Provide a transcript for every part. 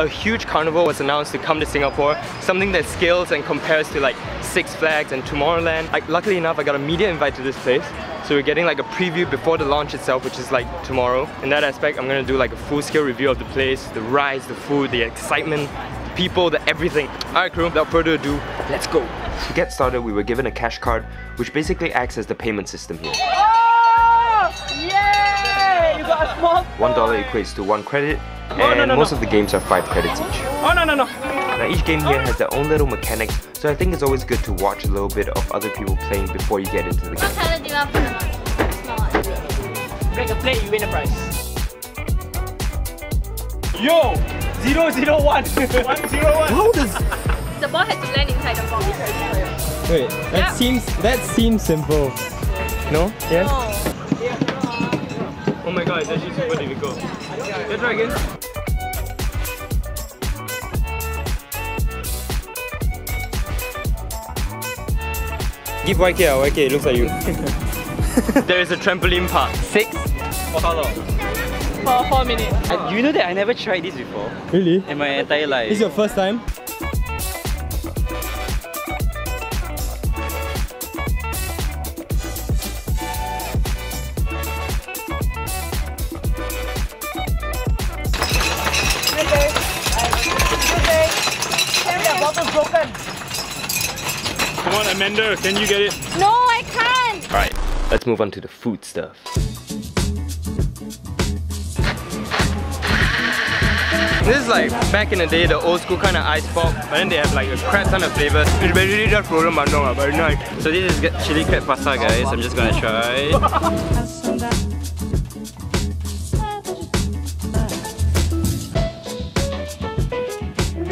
a huge carnival was announced to come to Singapore, something that scales and compares to like Six Flags and Tomorrowland. Like, luckily enough, I got a media invite to this place, so we're getting like a preview before the launch itself, which is like tomorrow. In that aspect, I'm gonna do like a full-scale review of the place, the rides, the food, the excitement, the people, the everything. Alright crew, without further ado, let's go! To get started, we were given a cash card, which basically acts as the payment system here. $1 equates to 1 credit, and most of the games are 5 credits each. Now each game here has their own little mechanics, so I think it's always good to watch a little bit of other people playing before you get into the game. What salad do you want for the small one? Break a plate, you win a prize. Yo! 001! 101! How does... The ball has to land inside the box. Wait, that seems simple. No? Yeah? No. Oh my god, it's actually super difficult. Let's try again. Give YK out, YK, looks like you. There is a trampoline park. 6? For how long? For 4 minutes. You know that I never tried this before? Really? In my entire life. This is your first time? Come on, Amanda, can you get it? No, I can't! Alright, let's move on to the food stuff. This is like, back in the day, the old school kind of ice pop, but then they have like a crap ton of flavors. It's basically just frozen bandung, but nice. So this is chili crab pasta, guys. I'm just gonna try it.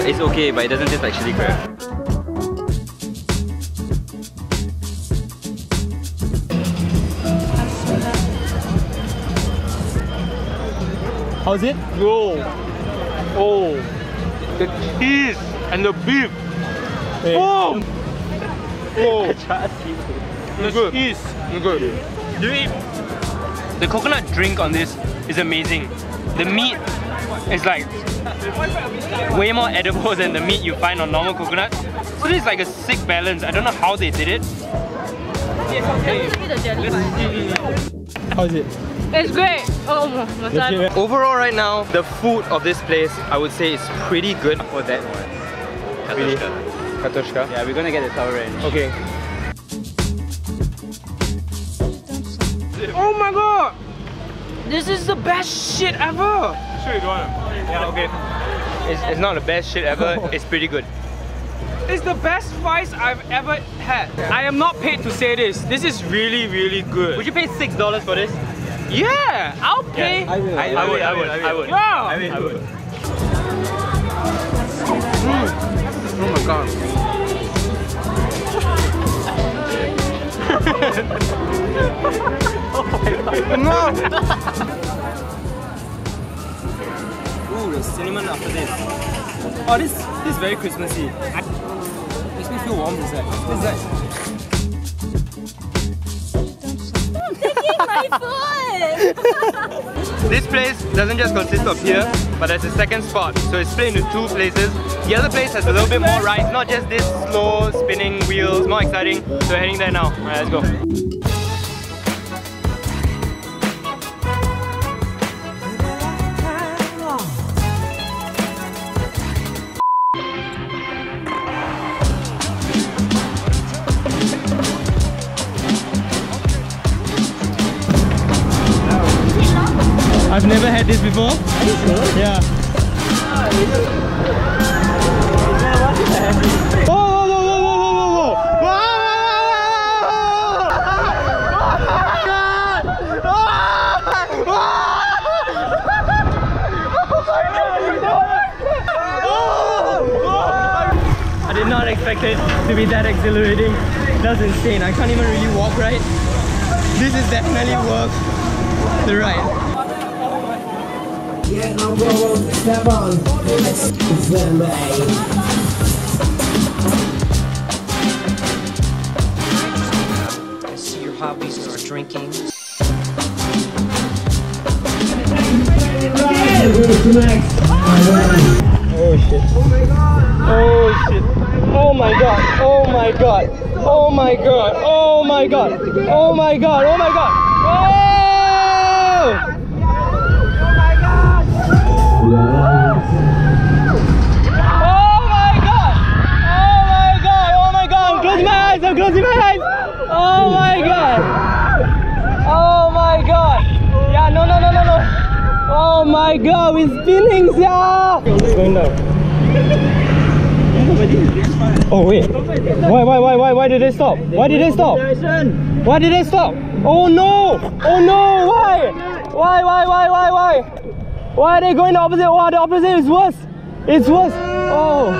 It's okay, but it doesn't taste like chili crab. How's it? Whoa! Oh! The cheese and the beef! Hey. Oh! Whoa! The cheese! Good. The coconut drink on this is amazing. The meat is like way more edible than the meat you find on normal coconuts. So this is like a sick balance. I don't know how they did it. How is it? It's great. Oh, overall, right now, the food of this place, I would say, is pretty good for that one. Katoshka. Katoshka? Yeah, we're gonna get the sour ranch. Okay. Oh my god! This is the best shit ever! Sure you don't want it. Yeah, okay. It's not the best shit ever, it's pretty good. It's the best fries I've ever had. Yeah. I am not paid to say this. This is really, really good. Would you pay $6 for this? Yeah, I'll pay. Yeah, I would. Yeah. I would. Oh my god. Oh my god. No! Ooh, the cinnamon after this. Oh, this is very Christmassy. Makes me feel warm inside. What's that? Stop taking my food! This place doesn't just consist of here, but there's a second spot. So it's split into 2 places. The other place has a little bit more rides, not just this slow spinning wheels. More exciting. So we're heading there now. Alright, let's go. I've never had this before. Are you sure? Yeah. Oh, I did not expect it to be that exhilarating. That's insane. I can't even really walk right. This is definitely worth the ride. Yeah, I'm going to step on the main. I see your hobbies are drinking. Oh, Oh shit. Oh shit. Oh my god. Oh my god. Oh my god. Oh my god. Oh my god. Oh my god. Oh! Oh my god. Oh my god. Oh my god. Oh my god. I'm closing my eyes. I'm closing my eyes. Oh my god. Oh my god. Yeah, no, no, no, no, no. Oh my god, we're spinning, yeah! It's going down. Oh wait. Why did they stop? Why did they stop? Why did they stop? Oh no! Oh no! Why? Why? Why are they going the opposite? Oh, the opposite is worse! It's worse! Oh!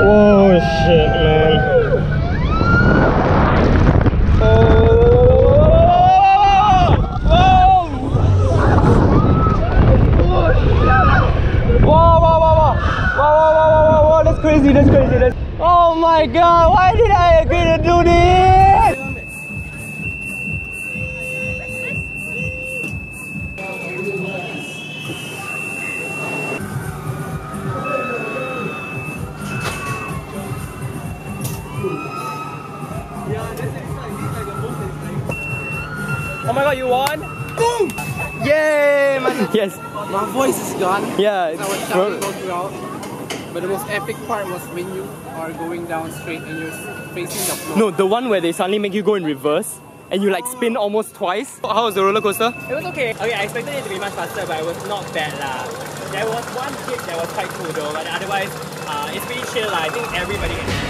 Oh shit, man. Crazy, that's crazy, that's... Oh my god, why did I agree to do this? Oh my god, you won? Boom! Yay! Yes. My voice is gone. Yeah, it's... But the most epic part was when you are going down straight and you're facing the floor. No, the one where they suddenly make you go in reverse and you like spin almost twice. How was the roller coaster? It was okay. Okay, I expected it to be much faster, but it was not bad lah. There was one hit that was quite cool though, but otherwise, it's pretty chill lah. I think everybody can.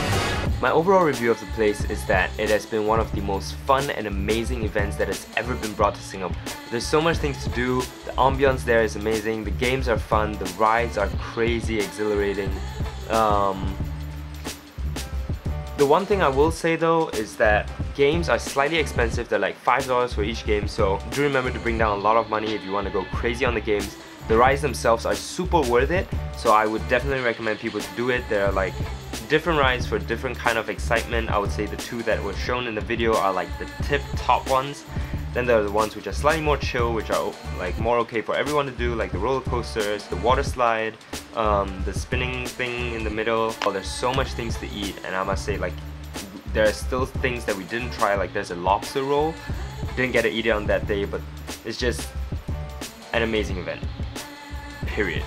My overall review of the place is that it has been one of the most fun and amazing events that has ever been brought to Singapore. There's so much things to do. The ambience there is amazing, the games are fun, the rides are crazy exhilarating. The one thing I will say though is that games are slightly expensive. They're like $5 for each game, so do remember to bring down a lot of money if you want to go crazy on the games. The rides themselves are super worth it, so I would definitely recommend people to do it. There are like different rides for different kind of excitement. I would say the two that were shown in the video are like the tip top ones. Then there are the ones which are slightly more chill, which are like more okay for everyone to do, like the roller coasters, the water slide, the spinning thing in the middle. Oh, there's so much things to eat, and I must say, like, there are still things that we didn't try, like there's a lobster roll. Didn't get to eat it on that day, but it's just an amazing event, period.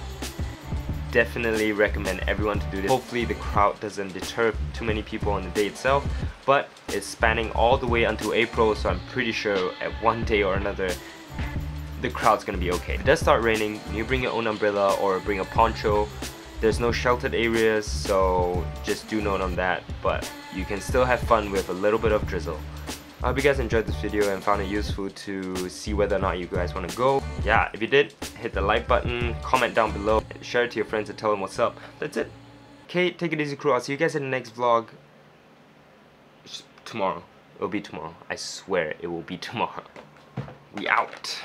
Definitely recommend everyone to do this. Hopefully the crowd doesn't deter too many people on the day itself, but it's spanning all the way until April, so I'm pretty sure at one day or another the crowd's gonna be okay. If it does start raining, you bring your own umbrella or bring a poncho. There's no sheltered areas, so just do note on that, but you can still have fun with a little bit of drizzle. I hope you guys enjoyed this video and found it useful to see whether or not you guys want to go. Yeah, if you did, hit the like button, comment down below, share it to your friends and tell them what's up. That's it. Okay, take it easy crew. I'll see you guys in the next vlog. Tomorrow. It'll be tomorrow. I swear it will be tomorrow. We out.